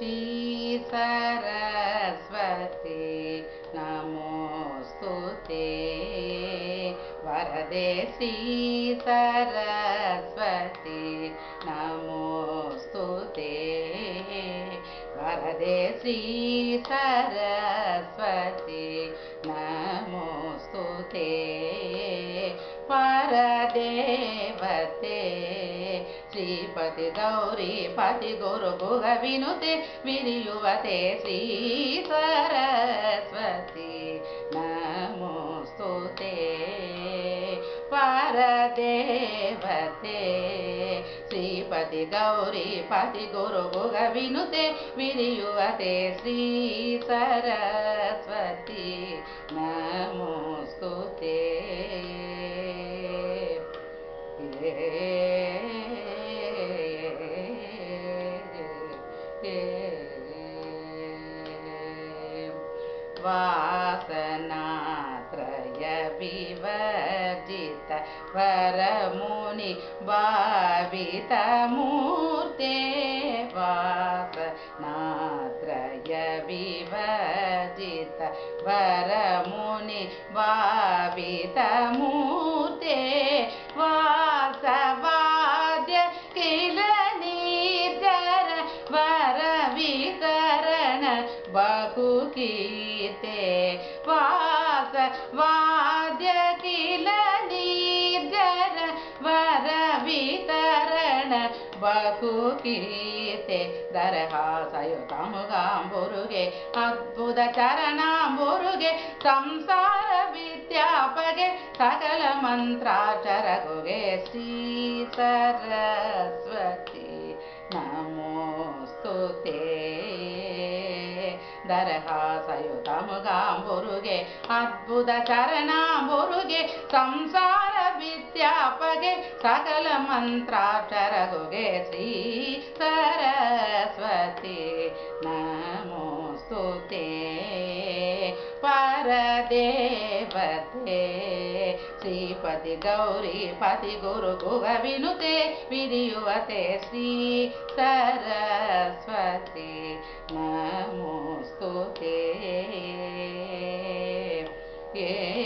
Shri Saraswati Namostute, Varade Shri Saraswati Namostute, Varade Shri Saraswati Namostute, Varade Vate. Sripati Gauri Pati Guru Guha Vinute Viriyuvate Sri Saraswati Namostute Paradevate Sripati Gauri Pati Guru Guha Vinute Viriyuvate Sri Saraswati Namostute. Vasanatraya vivajita varamuni bhavita murte, Vasanatraya vivajita varamuni bhavita murte, Vasavadya kilanitara varavitarana bhakukhi. Vasavadya kilanidara varavitarana bhakukite darhasayotamgamburuge adbhuda charanamburuge samsara vidyapage sakala mantracharaguge Shri Saraswati Namostute darhasayotamgamburuge adbhuda charanamburuge samsara vidyapage sakala mantracharaguge Shri Saraswati Namostute Paradevate Sripati Gauri Pati Guru Guha Vinute Viriyuvate Shri Saraswati Namostute.